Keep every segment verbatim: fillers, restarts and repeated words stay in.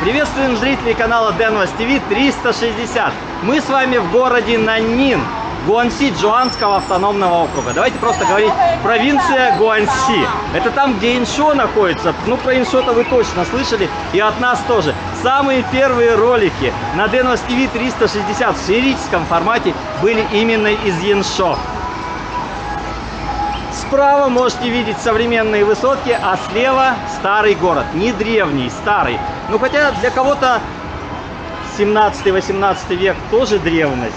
Приветствуем зрителей канала Денвас ТВ триста шестьдесят. Мы с вами в городе Наньнин, Гуанси, Джуанского автономного округа. Давайте просто говорить провинция Гуанси. Это там, где Яншо находится. Ну, про Яншо-то вы точно слышали, и от нас тоже. Самые первые ролики на Денвас ТВ триста шестьдесят в сферическом формате были именно из Яншо. Справа можете видеть современные высотки, а слева старый город. Не древний, старый. Ну, хотя для кого-то семнадцатый-восемнадцатый век тоже древность.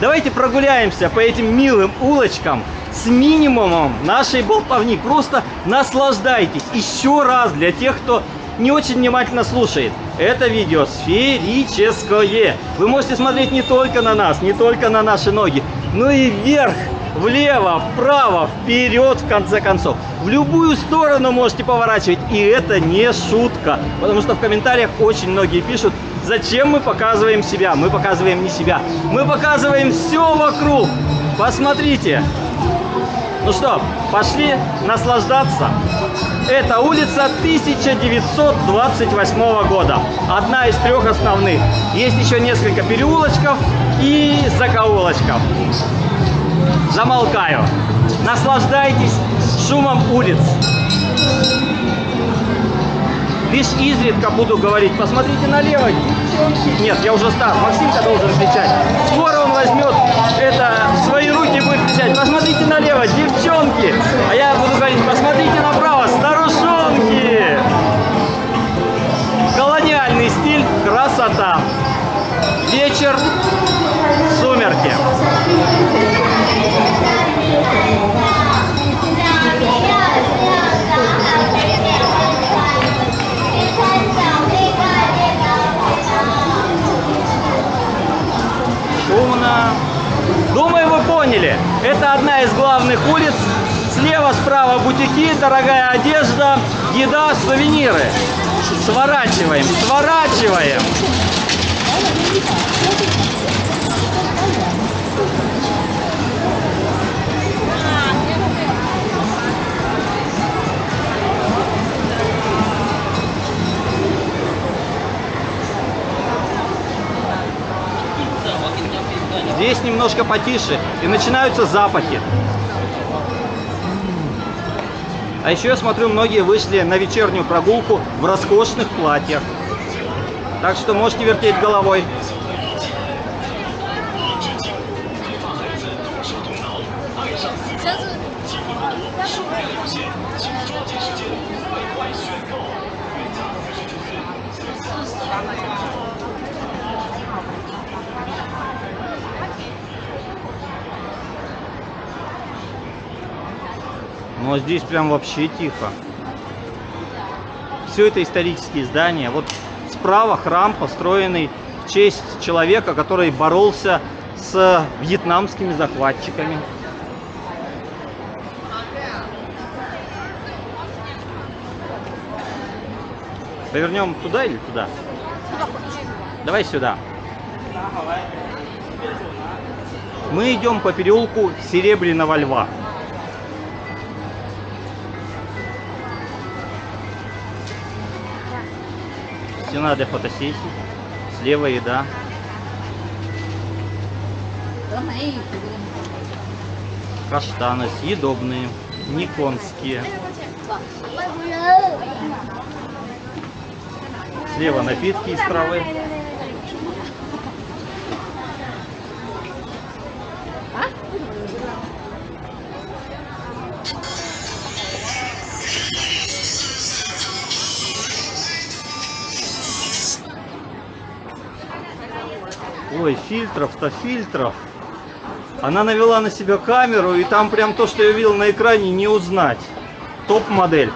Давайте прогуляемся по этим милым улочкам с минимумом нашей болтовни. Просто наслаждайтесь. Еще раз для тех, кто не очень внимательно слушает. Это видео сферическое. Вы можете смотреть не только на нас, не только на наши ноги, но и вверх. Влево, вправо, вперед, в конце концов. В любую сторону можете поворачивать. И это не шутка. Потому что в комментариях очень многие пишут, зачем мы показываем себя. Мы показываем не себя. Мы показываем все вокруг. Посмотрите. Ну что, пошли наслаждаться. Это улица тысяча девятьсот двадцать восьмого года. Одна из трех основных. Есть еще несколько переулочков и закоулочков. Замолкаю. Наслаждайтесь шумом улиц. Лишь изредка буду говорить. Посмотрите налево. Нет, я уже стар. Максимка должен кричать. Скоро он возьмет это в свои руки и будет кричать. Посмотрите налево, девчонки. А я буду говорить, посмотрите направо, старушонки. Колониальный стиль, красота. Вечер, сумерки. Шумно. Думаю, вы поняли. Это одна из главных улиц. Слева, справа бутики, дорогая одежда, еда, сувениры. Сворачиваем, сворачиваем. Здесь немножко потише, и начинаются запахи. А еще я смотрю, многие вышли на вечернюю прогулку в роскошных платьях. Так что можете вертеть головой. Но здесь прям вообще тихо. Все это исторические здания. Вот справа храм, построенный в честь человека, который боролся с вьетнамскими захватчиками. Повернем туда или туда? Давай сюда. Мы идем по переулку Серебряного Льва. Стена для фотосессий. Слева еда. Каштаны съедобные, не конские. Слева напитки из травы. Ой, фильтров-то фильтров. Она навела на себя камеру, и там прям то, что я видел на экране, не узнать. Топ-модель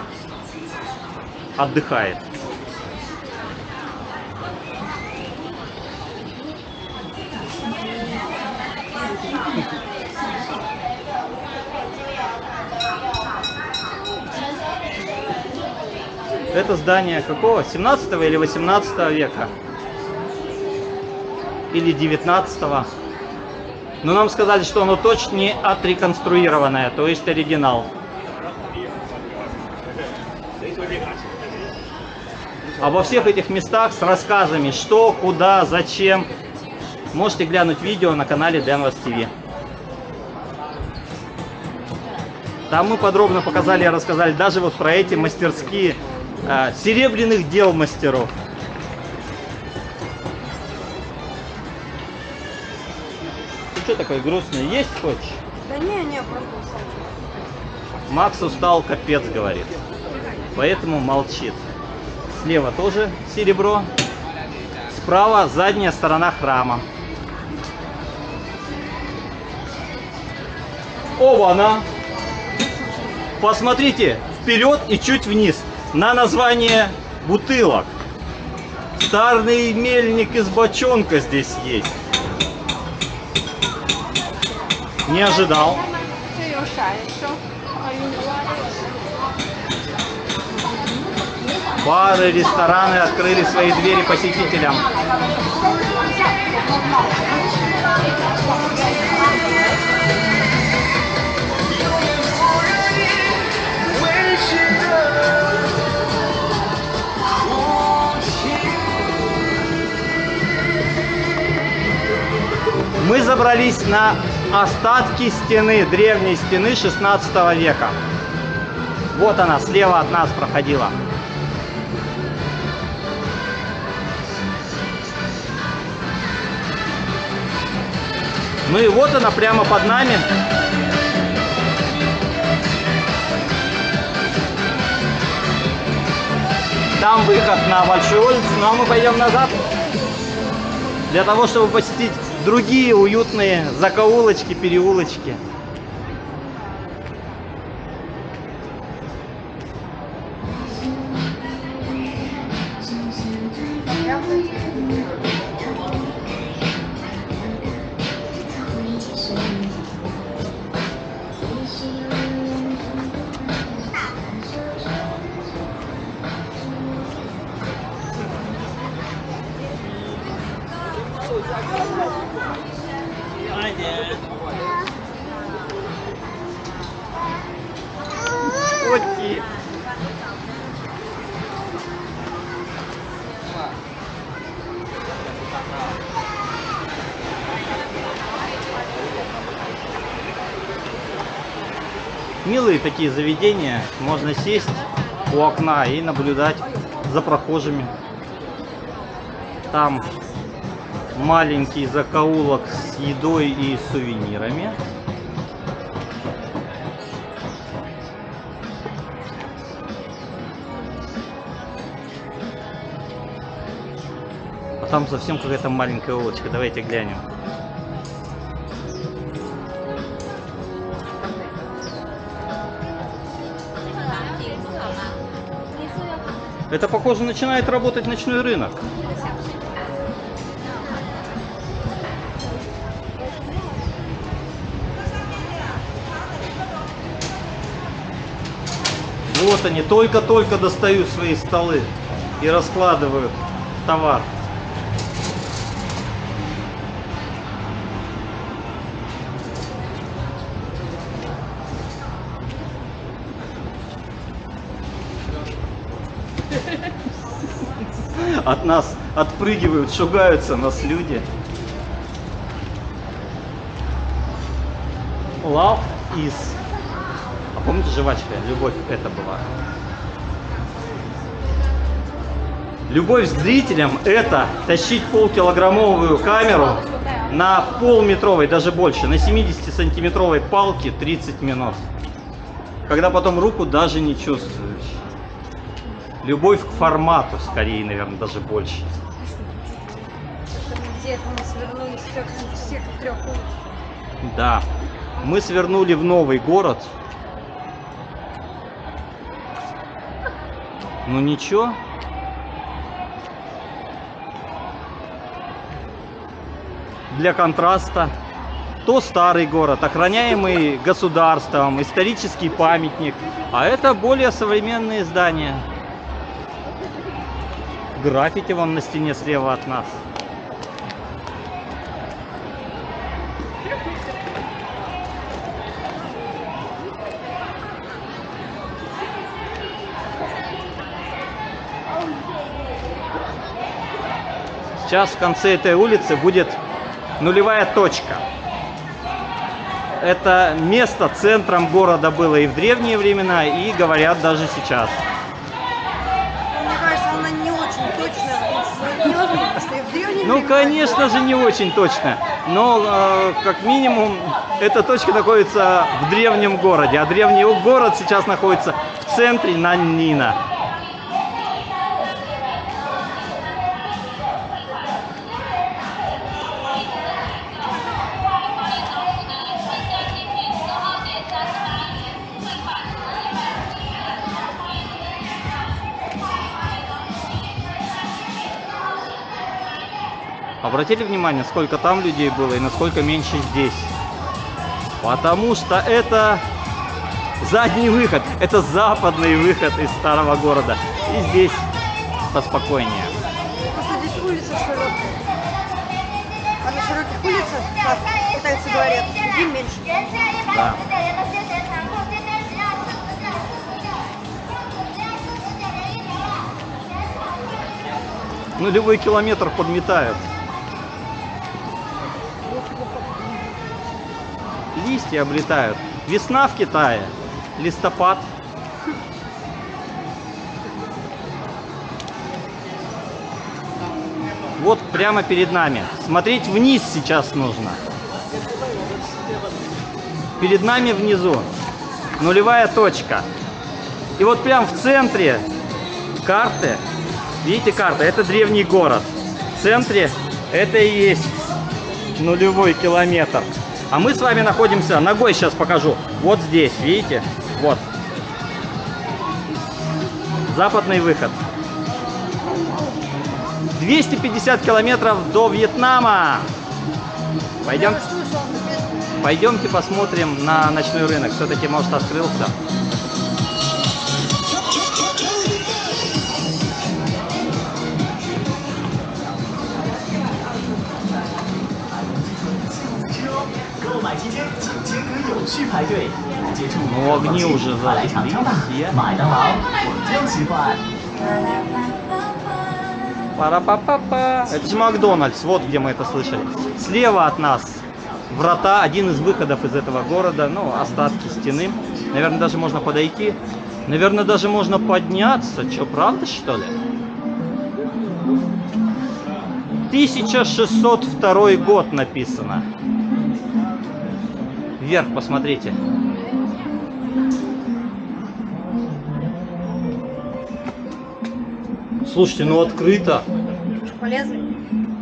отдыхает. Это здание какого? семнадцатого или восемнадцатого века? Или девятнадцатого. Но нам сказали, что оно точно не отреконструированное, то есть оригинал. обо всех этих местах с рассказами, что, куда, зачем. Можете глянуть видео на канале DenvasTV. Там мы подробно показали и рассказали даже вот про эти мастерские э, серебряных дел мастеров. Ты что такой грустный? Есть хочешь? Да не, не, просто устал. Макс устал, капец, говорит. Поэтому молчит. Слева тоже серебро. Справа задняя сторона храма. О, она! Посмотрите вперед и чуть вниз на название бутылок. Старый мельник из бочонка здесь есть. Не ожидал. Бары, рестораны открыли свои двери посетителям. Мы забрались на остатки стены, древней стены шестнадцатого века. Вот она, слева от нас проходила. Ну и вот она прямо под нами. Там выход на Большую улицу, но мы пойдем назад. Для того, чтобы посетить другие уютные закоулочки, переулочки. Милые такие заведения, можно сесть у окна и наблюдать за прохожими. Там маленький закоулок с едой и сувенирами. А там совсем какая-то маленькая улочка. Давайте глянем. Это, похоже, начинает работать ночной рынок. Вот они, только-только достают свои столы и раскладывают товар. От нас отпрыгивают, шугаются нас люди. Love is. А помните, жвачка? Любовь это была. Любовь с зрителем это тащить полкилограммовую камеру на полметровой, даже больше, на семидесятисантиметровой палке тридцать минут. Когда потом руку даже не чувствуешь. Любовь к формату, скорее, наверное, даже больше. Мы свернули с всех трех улиц. Да, мы свернули в новый город. Ну ничего. Для контраста, то старый город, охраняемый государством, исторический памятник, а это более современные здания. Граффити вон на стене слева от нас. Сейчас в конце этой улицы будет нулевая точка. Это место центром города было и в древние времена, и, говорят, даже сейчас. Мне кажется, она не очень точно. Ну, конечно же, не очень точно. Но, э, как минимум, эта точка находится в древнем городе. А древний город сейчас находится в центре Наньнина. Обратили внимание, сколько там людей было и насколько меньше здесь? Потому что это задний выход, это западный выход из старого города. И здесь поспокойнее. Просто здесь улица широкая. А на широких улицах, как пытаются говорить, людей меньше. Да. Ну, любой километр подметают. Листья облетают. Весна в Китае. Листопад. Вот прямо перед нами. Смотреть вниз сейчас нужно. Перед нами внизу нулевая точка. И вот прям в центре карты, видите, карта, это древний город. В центре это и есть нулевой километр. А мы с вами находимся, ногой сейчас покажу, вот здесь, видите, вот. Западный выход. двести пятьдесят километров до Вьетнама. Пойдем, пойдемте посмотрим на ночной рынок, все-таки, может, открылся. Ну, огни уже зажглись все. Пара-па-па-па. Это же Макдональдс, вот где мы это слышали. Слева от нас врата, один из выходов из этого города, ну, остатки стены. Наверное, даже можно подойти. Наверное, даже можно подняться. Че, правда, что ли? тысяча шестьсот второй год написано. Вверх посмотрите. Слушайте, ну открыто. Полезли?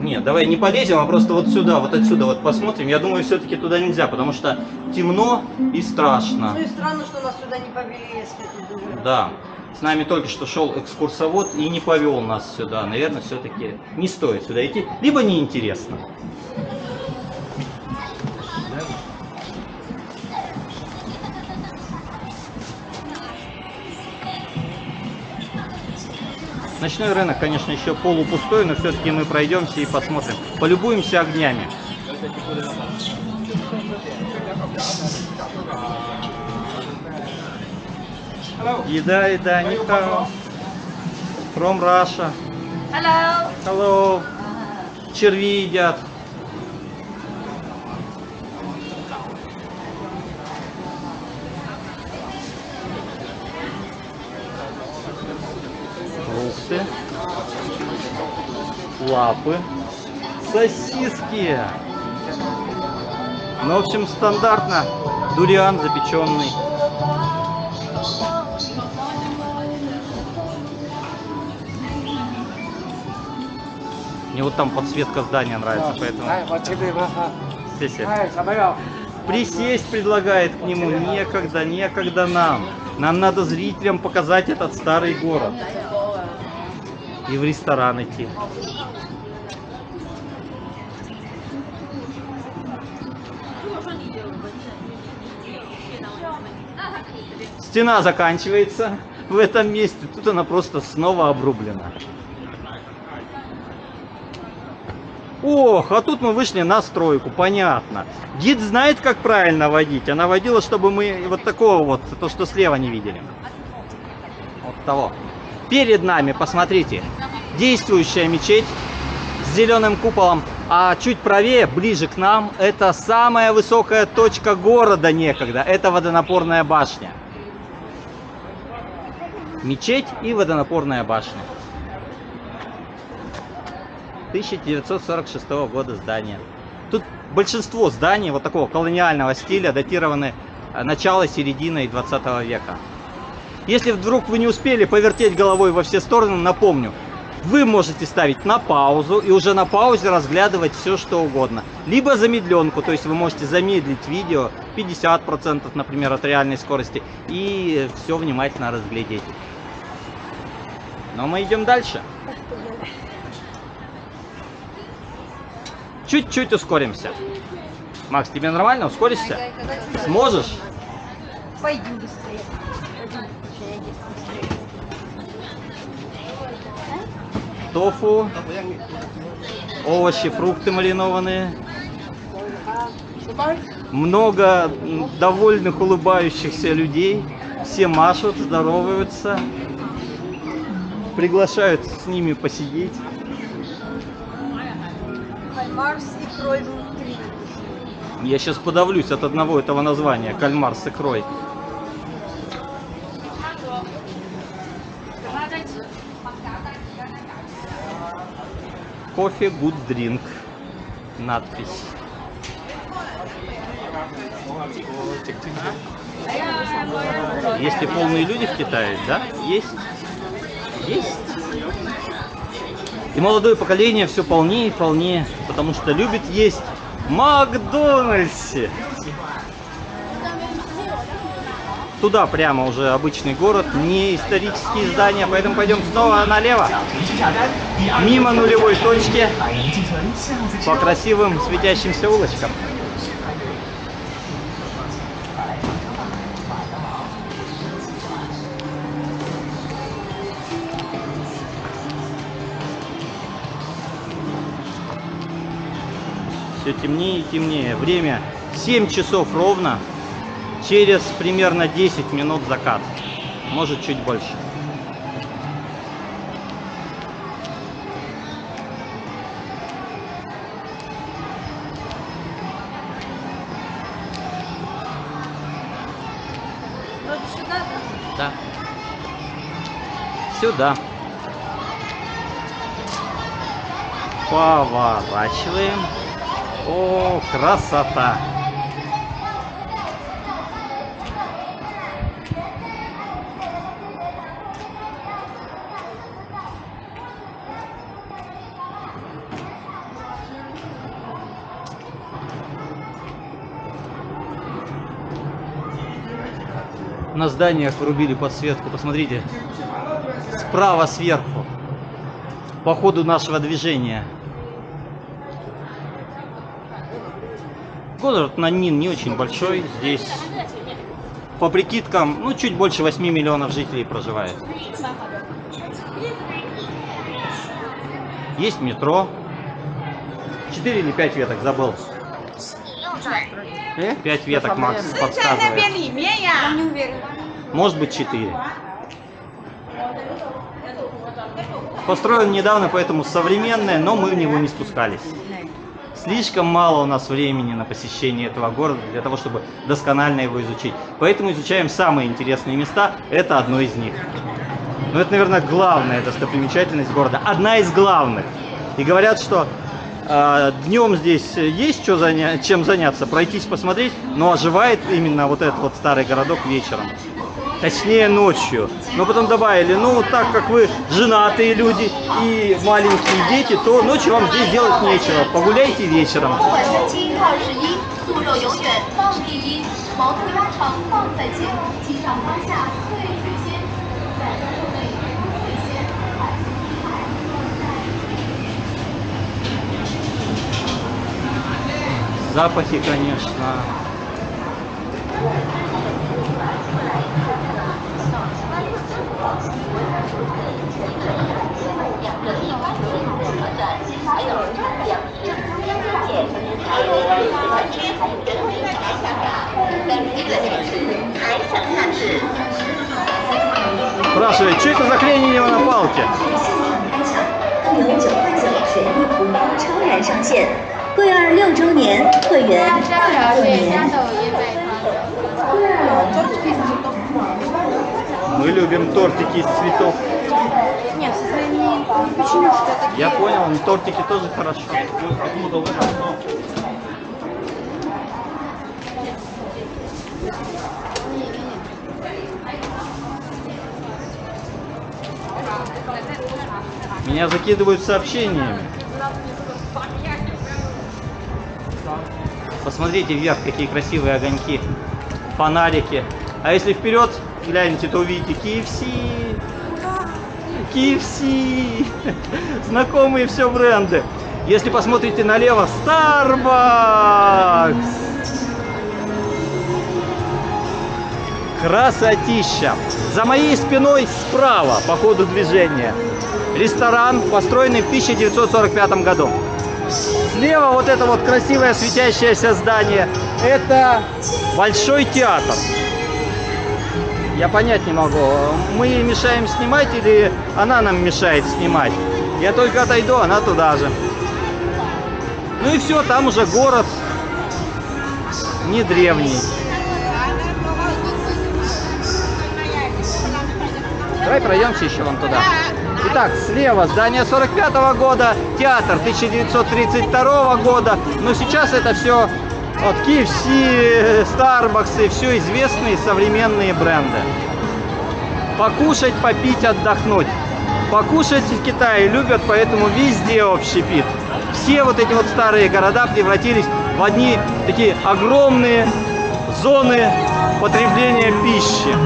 Не, давай не полезем, а просто вот сюда, вот отсюда вот посмотрим. Я думаю, все-таки туда нельзя, потому что темно и страшно. Ну и странно, что нас сюда не повели, если ты думаешь. Да. С нами только что шел экскурсовод и не повел нас сюда. Наверное, все-таки не стоит сюда идти, либо неинтересно. Ночной рынок, конечно, еще полупустой, но все-таки мы пройдемся и посмотрим. Полюбуемся огнями. Еда, еда, не там. From Russia. Hello. Hello. Черви едят. Лапы, сосиски. Ну, в общем, стандартно дуриан запеченный. Мне вот там подсветка здания нравится, поэтому. Присесть предлагает к нему. Некогда, некогда нам. Нам надо зрителям показать этот старый город. И в ресторан идти. Стена заканчивается в этом месте. Тут она просто снова обрублена. Ох, а тут мы вышли на стройку, понятно. Гид знает, как правильно водить. Она водила, чтобы мы вот такого вот, то, что слева, не видели. Вот того. Перед нами, посмотрите, действующая мечеть с зеленым куполом. А чуть правее, ближе к нам, это самая высокая точка города некогда. Это водонапорная башня. Мечеть и водонапорная башня. тысяча девятьсот сорок шестого года здание. Тут большинство зданий вот такого колониального стиля датированы начало-серединой двадцатого века. Если вдруг вы не успели повертеть головой во все стороны, напомню, вы можете ставить на паузу и уже на паузе разглядывать все, что угодно. Либо замедленку, то есть вы можете замедлить видео пятьдесят процентов, например, от реальной скорости, и все внимательно разглядеть. Но мы идем дальше. Чуть-чуть ускоримся. Макс, тебе нормально? Ускоришься? Сможешь? Пойду быстрее. Тофу, овощи, фрукты маринованные. Много довольных, улыбающихся людей. Все машут, здороваются. Приглашают с ними посидеть. Кальмар с икрой внутри. Я сейчас подавлюсь от одного этого названия. Кальмар с икрой. Кофе, good drink. Надпись. Есть ли полные люди в Китае, да? Есть. Есть. И молодое поколение все полнее и полнее, потому что любит есть в Макдональдсе. Туда прямо уже обычный город, не исторические здания, поэтому пойдем снова налево, мимо нулевой точки, по красивым светящимся улочкам. Все темнее и темнее. Время семь часов ровно. Через примерно десять минут закат. Может, чуть больше. Вот сюда? Да. Сюда. Поворачиваем. О, красота! На зданиях врубили подсветку, посмотрите, справа сверху, по ходу нашего движения. Город Наньнин не очень большой, здесь по прикидкам, ну, чуть больше восьми миллионов жителей проживает. Есть метро, четыре или пять веток, забыл. Пять веток Макс подсказывает. Может быть четыре. Построен недавно, поэтому современное, но мы в него не спускались. Слишком мало у нас времени на посещение этого города для того, чтобы досконально его изучить. Поэтому изучаем самые интересные места. Это одно из них. Но это, наверное, главная достопримечательность города. Одна из главных. И говорят, что днем здесь есть чем заняться, пройтись, посмотреть, но оживает именно вот этот вот старый городок вечером. Точнее, ночью. Но потом добавили, ну, так как вы женатые люди и маленькие дети, то ночью вам здесь делать нечего. Погуляйте вечером. Запахи, конечно. Спрашивает, что это за хрень у него на палке? 上线。桂二六周年，会员二十周年。Мы любим тортики из цветов. Нет, почему? Я понял, но тортики тоже хорошо. Меня закидывают сообщениями. Посмотрите вверх, какие красивые огоньки, фонарики. А если вперед глянете, то увидите кей эф си. кей эф си. Знакомые все бренды. Если посмотрите налево, Starbucks. Красотища. За моей спиной справа по ходу движения ресторан, построенный в тысяча девятьсот сорок пятом году. Слева вот это вот красивое светящееся здание. Это Большой театр. Я понять не могу, мы ей мешаем снимать или она нам мешает снимать. Я только отойду, она туда же. Ну и все, там уже город не древний. Давай пройдемся еще вон туда. Итак, слева здание сорок пятого года, театр тысяча девятьсот тридцать второго года. Но сейчас это все вот, кей эф си, Starbucks и все известные современные бренды. Покушать, попить, отдохнуть. Покушать в Китае любят, поэтому везде общепит. Все вот эти вот старые города превратились в одни такие огромные зоны потребления пищи.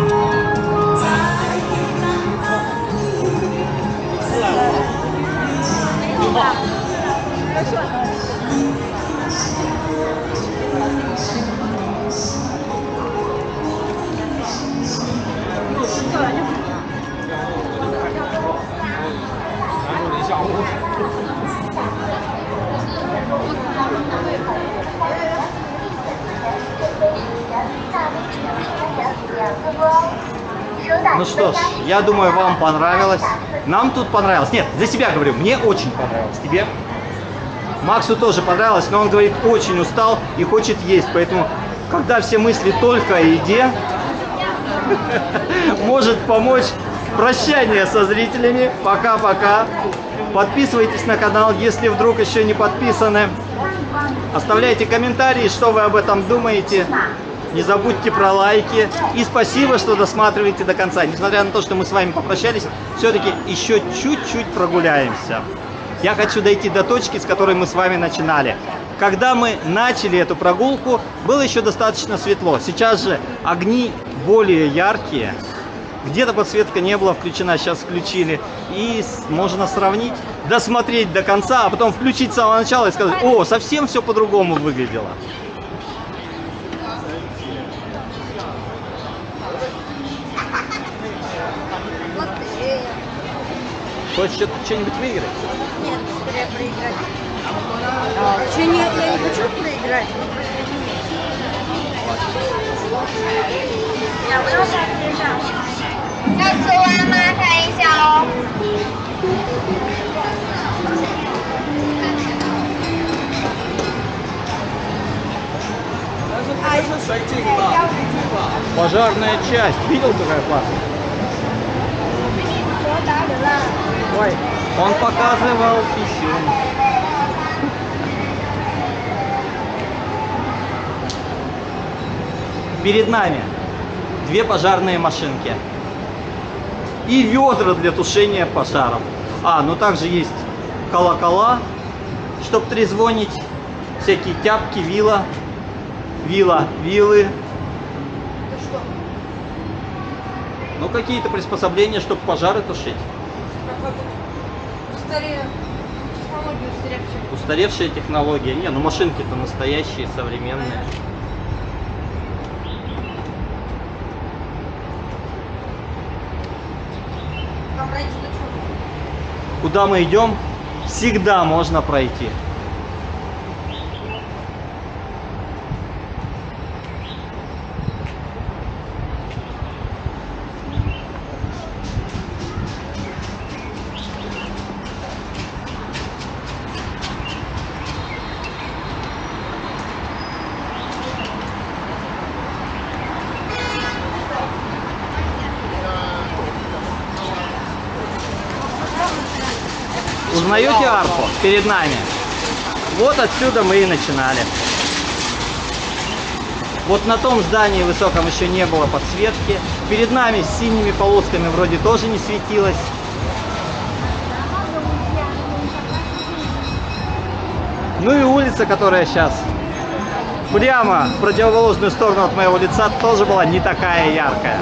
Ну что ж, я думаю, вам понравилось. Нам тут понравилось. Нет, за себя говорю, мне очень понравилось. Тебе? Максу тоже понравилось, но он говорит, очень устал и хочет есть. Поэтому, когда все мысли только о еде, может помочь прощание со зрителями. Пока-пока. Подписывайтесь на канал, если вдруг еще не подписаны. Оставляйте комментарии, что вы об этом думаете. Не забудьте про лайки. И спасибо, что досматриваете до конца. Несмотря на то, что мы с вами попрощались, все-таки еще чуть-чуть прогуляемся. Я хочу дойти до точки, с которой мы с вами начинали. Когда мы начали эту прогулку, было еще достаточно светло. Сейчас же огни более яркие. Где-то подсветка не была включена, сейчас включили. И можно сравнить, досмотреть до конца, а потом включить с самого начала и сказать, о, совсем все по-другому выглядело. Хочешь что-нибудь выиграть? Нет, скорее проиграть. А, что, нет, я не хочу проиграть. Я просто приезжал. Я целая макаизяо. Пожарная часть. Видел, какая классная? Ой, он показывал писюн. Перед нами две пожарные машинки и ведра для тушения пожаров. А, ну также есть колокола, чтобы трезвонить, всякие тяпки, вила, вила, вилы. Ну какие-то приспособления, чтобы пожары тушить. Устаревшие технологии. Устаревшие технологии. Не, ну машинки-то настоящие, современные. Куда мы идем, всегда можно пройти. Узнаете арку перед нами? Вот отсюда мы и начинали. Вот на том здании высоком еще не было подсветки. Перед нами с синими полосками вроде тоже не светилось. Ну и улица, которая сейчас прямо в противоположную сторону от моего лица, тоже была не такая яркая.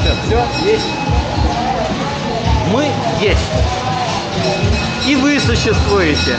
Все, все, есть. Мы есть. И вы существуете.